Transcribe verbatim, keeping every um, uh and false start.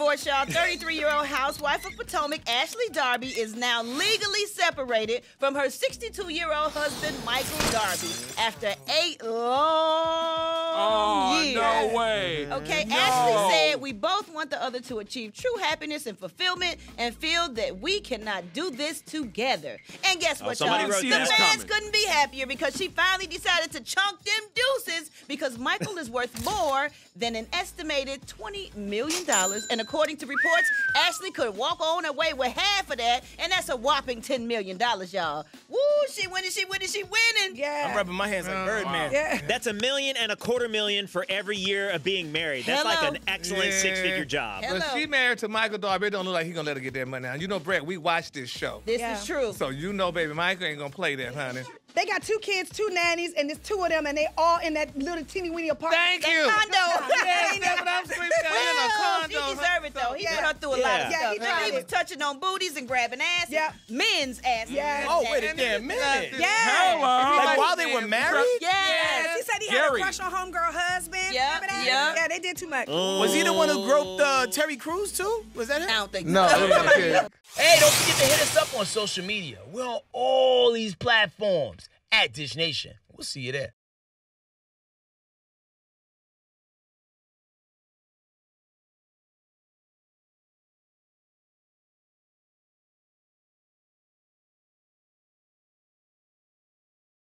divorce, y'all. thirty-three-year-old housewife of Potomac, Ashley Darby, is now legally separated from her sixty-two-year-old husband, Michael Darby, after eight long oh, years. No way. Okay, no. Ashley said, "We both want the other to achieve true happiness and fulfillment and feel that we cannot do this together." And guess what, oh, y'all? The fans coming. couldn't be happier because she finally decided to chunk them deuces because Michael is worth more than an estimated twenty million dollars. And according to reports, Ashley could walk on her way with half of that, and that's a whopping ten million dollars, y'all. Woo, she winning, she winning, she winning. Yeah. I'm rubbing my hands like oh, Birdman. Wow. Yeah. That's a million and a quarter million for every year of being married. That's Hello. like an excellent yeah. six-figure job. Hello. When she married to Michael Darby, it don't look like he's going to let her get that money now. You know, Brett, we watch this show. This yeah. is true. So you know, baby, Michael ain't going to play that, honey. They got two kids, two nannies, and there's two of them, and they all in that little teeny-weeny apartment. Thank you. Condo. Yes, that's what I'm saying. Well, in a condo. He deserved it, though. He yeah. put her through a yeah. lot of yeah, stuff. He, yeah. he was touching on booties and grabbing asses. Yep. Men's asses. Yes. Oh, wait a damn minute. Yeah. Hello. Like, while they were married? Yes. He said he had Gary. a crush on homegirl husband. Yep. Remember that? Yep. Yeah, they did too much. Oh. Was he the one who groped uh, Terry Crews, too? Was that him? I don't think so. No. Hey, don't forget to hit us up on social media. We're on all these platforms at Dish Nation. We'll see you there.